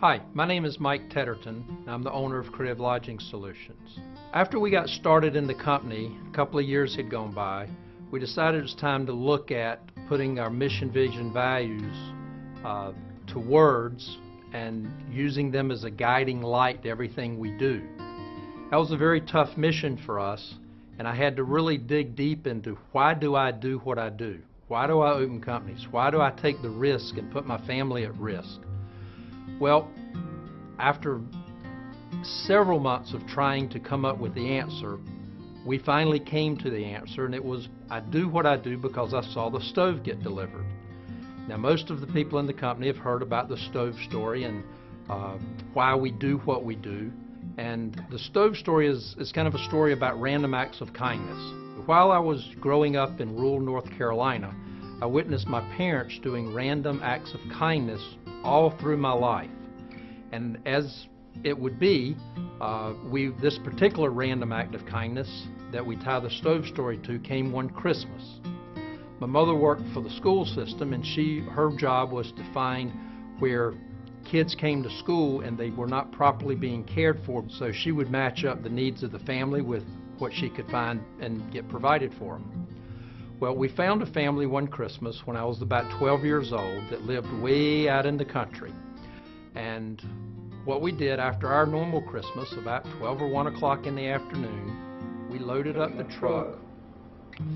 Hi, my name is Mike Tetterton, and I'm the owner of Creative Lodging Solutions. After we got started in the company, a couple of years had gone by, we decided it was time to look at putting our mission, vision, values to words and using them as a guiding light to everything we do. That was a very tough mission for us, and I had to really dig deep into why do I do what I do? Why do I open companies? Why do I take the risk and put my family at risk? Well, after several months of trying to come up with the answer, we finally came to the answer, and it was, I do what I do because I saw the stove get delivered. Now, most of the people in the company have heard about the stove story and why we do what we do. And the stove story is kind of a story about random acts of kindness. While I was growing up in rural North Carolina, I witnessed my parents doing random acts of kindness all through my life. And as it would be, this particular random act of kindness that we tie the stove story to came one Christmas. My mother worked for the school system, and her job was to find where kids came to school and they were not properly being cared for, so she would match up the needs of the family with what she could find and get provided for them. Well, we found a family one Christmas when I was about 12 years old that lived way out in the country. And what we did after our normal Christmas, about 12 or 1 o'clock in the afternoon, we loaded up the truck,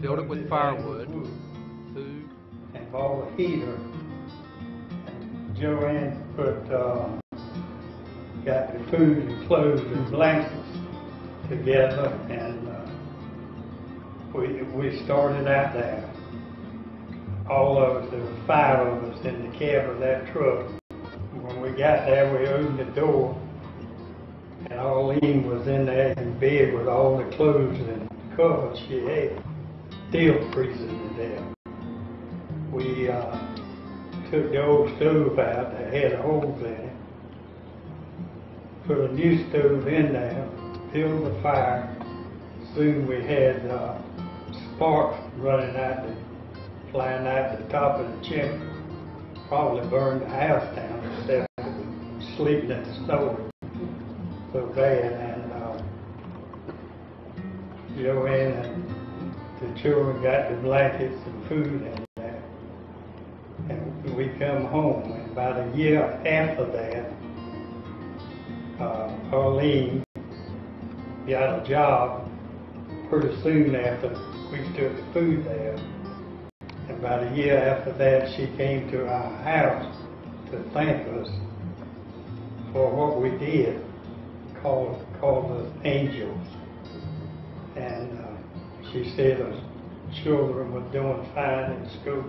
filled it with firewood, food, and bought a heater. And Joanne got the food and clothes and blankets together, and we started out there. All of us, there were 5 of us in the cab of that truck. When we got there, we opened the door, and Arlene was in there in bed with all the clothes and covers she had, still freezing to death. We took the old stove out that had holes in it, put a new stove in there, filled the fire. Soon we had sparks running out, flying out the top of the chimney. Probably burned the house down instead of sleeping in the snow so bad. And Joanne and the children got the blankets and food and that. And we come home. And about a year after that, Arlene got a job pretty soon after we took the food there. About a year after that, she came to our house to thank us for what we did, called us angels. And she said us children were doing fine in school.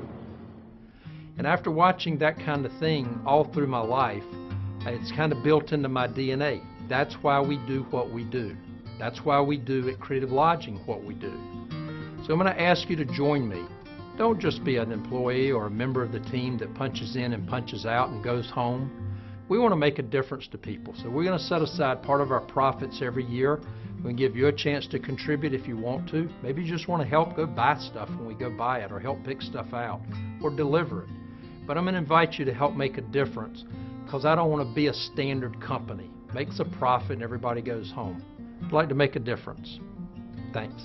And after watching that kind of thing all through my life, it's kind of built into my DNA. That's why we do what we do. That's why we do at Creative Lodging what we do. So I'm going to ask you to join me. Don't just be an employee or a member of the team that punches in and punches out and goes home. We want to make a difference to people. So we're going to set aside part of our profits every year. We can give you a chance to contribute if you want to. Maybe you just want to help go buy stuff when we go buy it, or help pick stuff out, or deliver it. But I'm going to invite you to help make a difference, because I don't want to be a standard company. Makes a profit and everybody goes home. I'd like to make a difference. Thanks.